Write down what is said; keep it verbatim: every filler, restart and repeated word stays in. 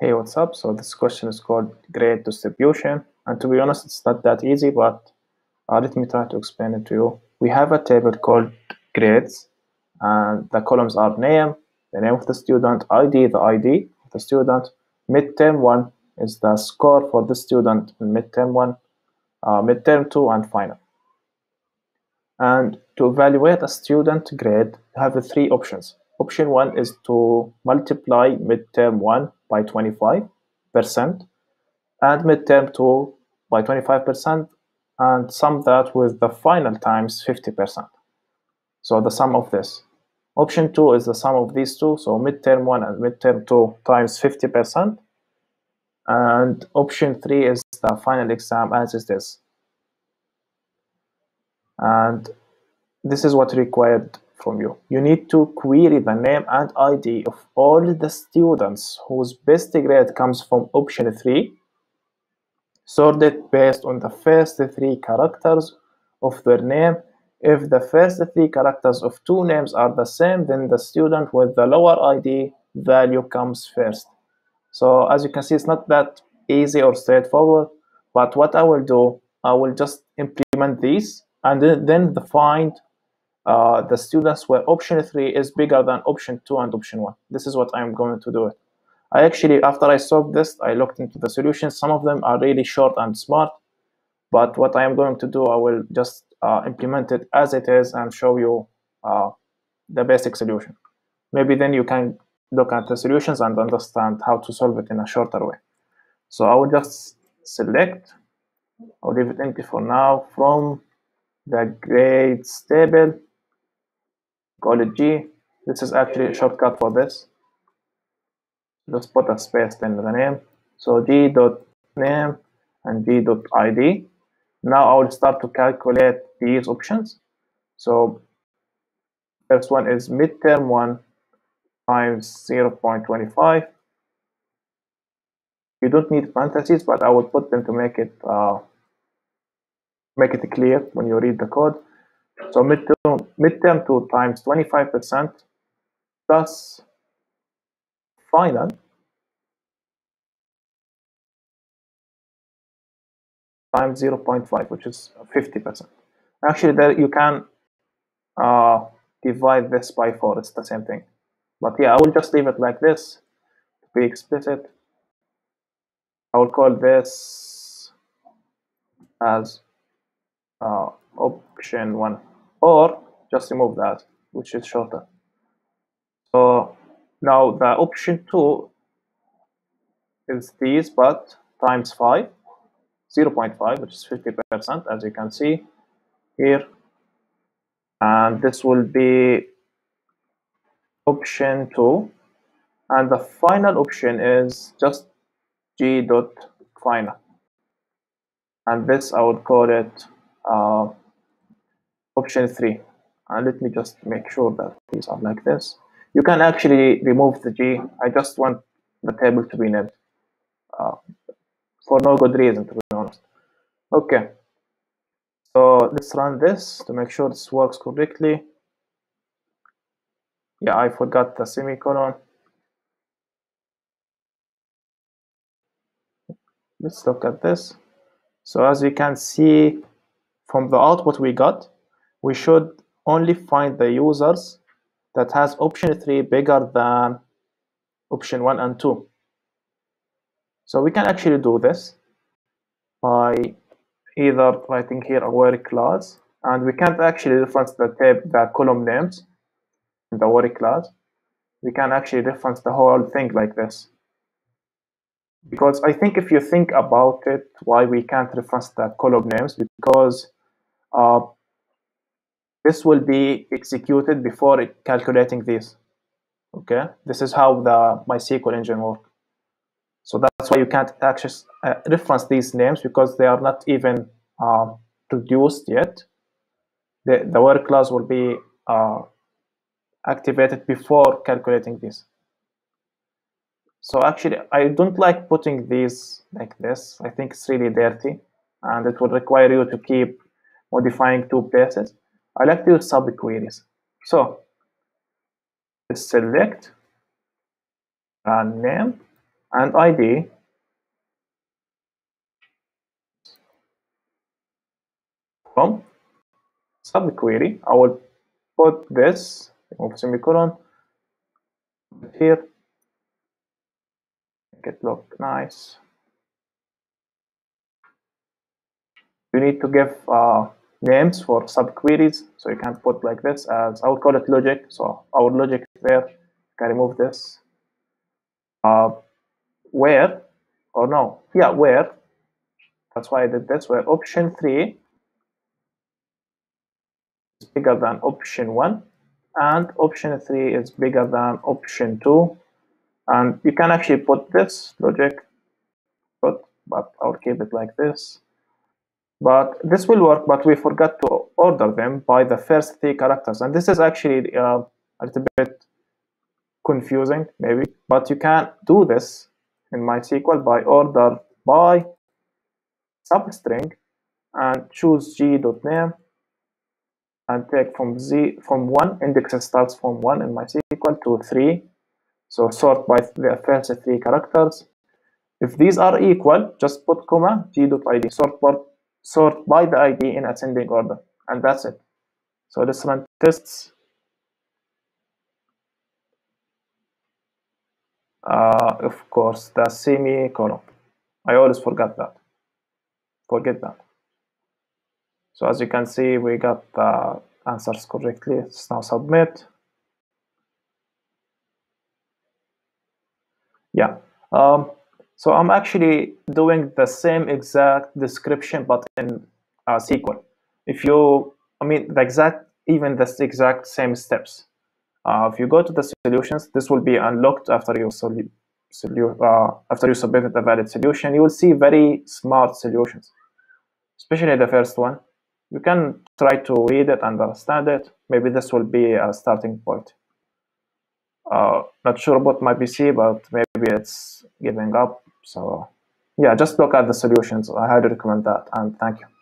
Hey, what's up? So this question is called grade distribution, and to be honest, it's not that easy, but uh, let me try to explain it to you. We have a table called grades, and the columns are name, the name of the student, I D, the I D of the student, midterm one is the score for the student in midterm one, uh, midterm two, and final. And to evaluate a student grade, you have three options. Option one is to multiply midterm one by twenty-five percent and midterm two by twenty-five percent and sum that with the final times fifty percent. So the sum of this. Option two is the sum of these two, so midterm one and midterm two times fifty percent. And option three is the final exam as it is. And this is what required from you. You need to query the name and I D of all the students whose best grade comes from option three, sort it based on the first three characters of their name. If the first three characters of two names are the same, then the student with the lower I D value comes first. So as you can see, it's not that easy or straightforward, but what I will do, I will just implement these and then find Uh, the students where option three is bigger than option two and option one. This is what I'm going to do. It. I actually, after I solved this, I looked into the solutions. Some of them are really short and smart, but what I am going to do, I will just uh, implement it as it is and show you uh, the basic solution. Maybe then you can look at the solutions and understand how to solve it in a shorter way. So I will just select, I'll leave it empty for now, from the grades table. Call it G. This is actually a shortcut for this. Just put a space in the name. So g.name and g.id. Now I will start to calculate these options. So first one is midterm one times zero point two five. You don't need parentheses, but I will put them to make it uh, make it clear when you read the code. So midterm, midterm two times twenty-five percent plus final times zero point five, which is fifty percent. Actually, there you can uh, divide this by four. It's the same thing. But yeah, I will just leave it like this to be explicit. I will call this as uh, option one, or just remove that, which is shorter. So now the option two is these, but times five, zero point five, which is fifty percent, as you can see here, and this will be option two, and the final option is just g dot final, and this I would call it uh, option three. And let me just make sure that these are like this. You can actually remove the G. I just want the table to be named uh, for no good reason, to be honest. Okay, so let's run this to make sure this works correctly. Yeah, I forgot the semicolon. Let's look at this. So as you can see from the output we got, we should only find the users that has option three bigger than option one and two. So we can actually do this by either writing here a where clause, and we can't actually reference the tab, the column names in the where clause. We can actually reference the whole thing like this. Because I think if you think about it, why we can't reference the column names, because uh, this will be executed before calculating these. Okay, this is how the MySQL engine works. So that's why you can't access, uh, reference these names, because they are not even uh, produced yet. The, the where clause will be uh, activated before calculating these. So actually, I don't like putting these like this. I think it's really dirty, and it will require you to keep modifying two places. I like to use subqueries. So let's select a name and I D. From subquery, I will put this remove semicolon here. Make it look nice. You need to give uh, names for subqueries, so you can put like this as I would call it logic. So our logic there. You can remove this. Uh, where or no? Yeah, where. That's why I did this. Where option three is bigger than option one, and option three is bigger than option two. And you can actually put this logic, but but I'll keep it like this. But this will work, but we forgot to order them by the first three characters. And this is actually uh, a little bit confusing, maybe. But you can do this in MySQL by order by substring and choose g.name and take from z from one, index starts from one in MySQL to three. So sort by the first three characters. If these are equal, just put comma g.id. Sort by Sort by the I D in ascending order, and that's it. So let's run tests. Uh, of course, the semicolon. I always forgot that. Forget that. So as you can see, we got the answers correctly. Let's now submit. Yeah. Um, So I'm actually doing the same exact description, but in uh, S Q L. If you, I mean, the exact, even the exact same steps. Uh, if you go to the solutions, this will be unlocked after you solu solu uh, after you submitted a valid solution. You will see very smart solutions, especially the first one. You can try to read it, understand it. Maybe this will be a starting point. Uh, not sure about my P C, but maybe it's giving up. So yeah, just look at the solutions. I highly recommend that, and thank you.